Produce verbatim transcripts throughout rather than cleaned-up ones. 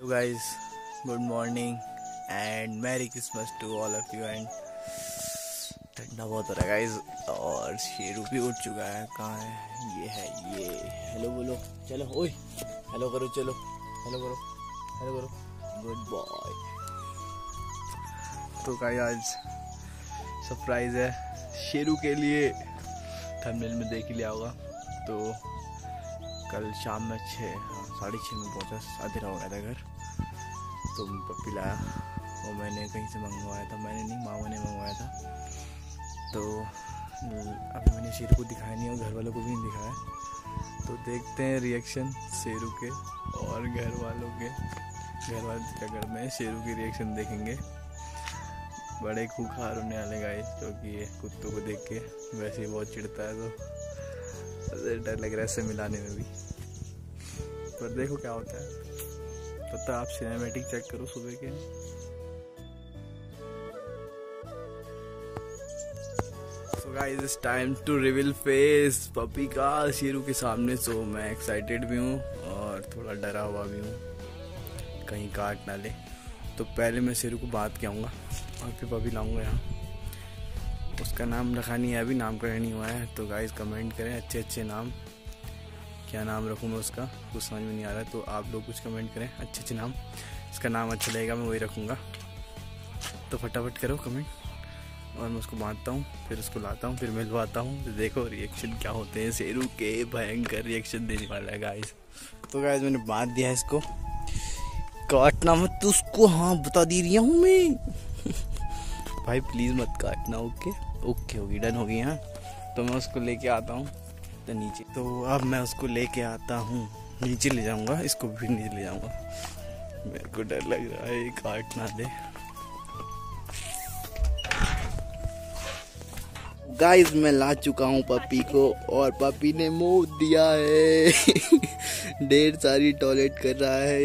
Hello guys, good morning and merry Christmas to all of you. And ठंडा बहुत हो रहा है गाइस, और शेरू भी उठ चुका है। कहाँ है ये? है ये। हेलो बोलो, चलो ओए हेलो करो, चलो हेलो करो, हेलो करो, गुड बॉय। तो गाइस आज सरप्राइज है शेरू के लिए, थंबनेल में देख लिया होगा। तो कल शाम में छः साढ़े छः में पहुंचा, आधे रात हो गया था घर। तो पप्पी लाया, और मैंने कहीं से मंगवाया था, मैंने नहीं मामा ने मंगवाया था। तो अभी मैंने शेरू को दिखाया नहीं और घर वालों को भी नहीं दिखाया। तो देखते हैं रिएक्शन शेरू के और घर वालों के, घर वालों के घर में शेरू की रिएक्शन देखेंगे। बड़े खूंखार होने वाले गाइस, क्योंकि ये कुत्तों को देख के वैसे ही बहुत चिढ़ता है, तो डर लग रहा है इससे मिलाने में भी। पर देखो क्या होता है। तब तक आप सिनेमैटिक चेक करो सुबह के। So guys, it's time to reveal face puppy का शेरू के सामने। सो मैं एक्साइटेड भी हूँ और थोड़ा डरा हुआ भी हूँ, कहीं काट ना ले। तो पहले मैं शेरू को बात कहूँगा और फिर पपी लाऊंगा यहाँ। उसका नाम रखा नहीं है, अभी नामकरण नहीं हुआ है। तो गाइस कमेंट करें अच्छे अच्छे नाम, क्या नाम रखूँ मैं उसका कुछ समझ में नहीं आ रहा। तो आप लोग कुछ कमेंट करें अच्छे अच्छे नाम, इसका नाम अच्छा लगेगा मैं वही रखूँगा। तो फटाफट करो कमेंट, और मैं उसको बांधता हूँ, फिर उसको लाता हूँ, फिर मिलवाता हूँ। तो देखो रिएक्शन क्या होते हैं, शेरू के भयंकर रिएक्शन देने वाला है गाइस। तो गाइस मैंने बांध दिया है इसको, काटना मत तो उसको, हाँ बता दे रही हूँ मैं भाई, प्लीज़ मत काटना। ओके ओके होगी, डन होगी। हाँ तो मैं उसको लेके आता हूँ तो नीचे। तो अब मैं उसको लेके आता हूँ, नीचे ले जाऊँगा, इसको भी नीचे ले जाऊँगा। मेरे को डर लग रहा है काट ना दे। गाइस मैं ला चुका हूँ पपी को, और पपी ने मुँह दिया है ढेर सारी टॉयलेट कर रहा है।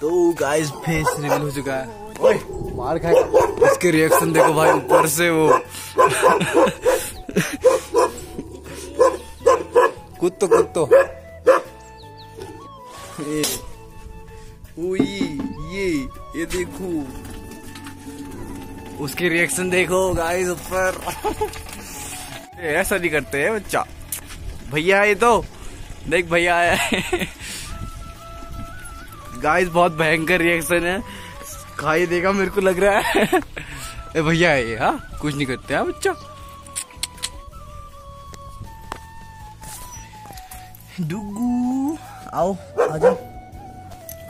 तो गाइस फेस रिवील हो चुका है। ओए मार खाए, इसके रिएक्शन देखो भाई, ऊपर से वो कुत्तो कुत्तो ये ये ये देखो, उसकी रिएक्शन देखो गाइस ऊपर ऐसा नहीं करते हैं बच्चा। भैया ये तो देख, भैया आया है गाइस, बहुत भयंकर रिएक्शन है। खाई देगा मेरे को लग रहा है ए भैया ये, हाँ कुछ नहीं करते हैं बच्चा। डुगू आओ, आ जाओ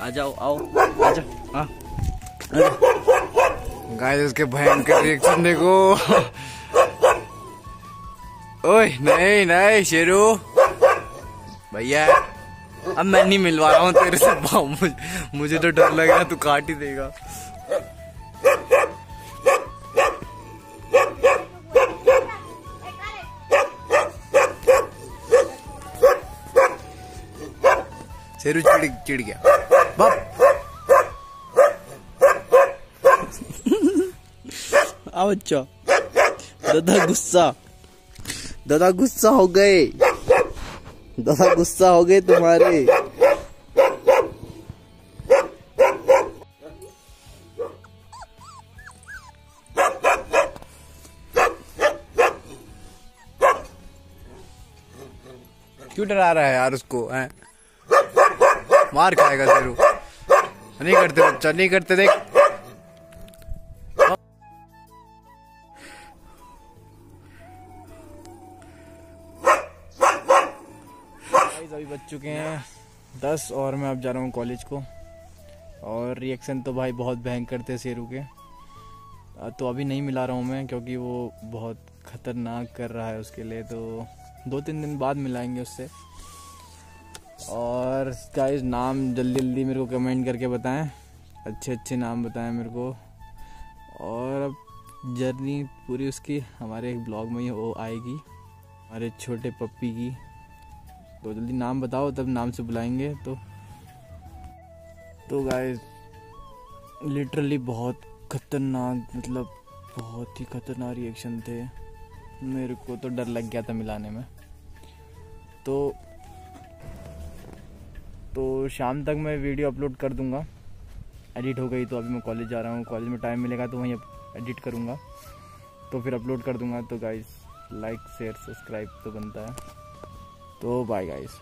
आ जाओ, आओ आ जाओ। हाँ गाइस उसके भयंकर रिएक्शन देखो। ओए नहीं नहीं शेरू, भैया अब मैं नहीं मिलवा रहा हूँ तेरे से, मुझे, मुझे तो डर लग रहा है, तू काट ही देगा। शेरू चिड़ चिड़ गया आओ अच्छा, दादा गुस्सा, दादा गुस्सा हो गए, दादा गुस्सा हो गए तुम्हारे। क्यों डरा रहा है यार उसको है? मार खाएगा शेरू, नहीं करते बच्चा, नहीं करते। देख अभी बज चुके हैं दस, और मैं अब जा रहा हूँ कॉलेज को। और रिएक्शन तो भाई बहुत भयंकर थे शेरू के, तो अभी नहीं मिला रहा हूँ मैं, क्योंकि वो बहुत खतरनाक कर रहा है। उसके लिए तो दो तीन दिन बाद मिलाएंगे उससे। और गाइस नाम जल्दी जल्दी मेरे को कमेंट करके बताएं, अच्छे अच्छे नाम बताएं मेरे को। और अब जर्नी पूरी उसकी हमारे एक ब्लॉग में ही वो आएगी, हमारे छोटे पप्पी की। तो जल्दी नाम बताओ, तब नाम से बुलाएंगे। तो तो गाइस लिटरली बहुत खतरनाक, मतलब बहुत ही खतरनाक रिएक्शन थे। मेरे को तो डर लग गया था मिलाने में। तो तो शाम तक मैं वीडियो अपलोड कर दूँगा, एडिट हो गई तो। अभी मैं कॉलेज जा रहा हूँ, कॉलेज में टाइम मिलेगा तो वहीं एडिट करूँगा तो फिर अपलोड कर दूँगा। तो गाइस लाइक शेयर सब्सक्राइब तो बनता है। तो बाय गाइस।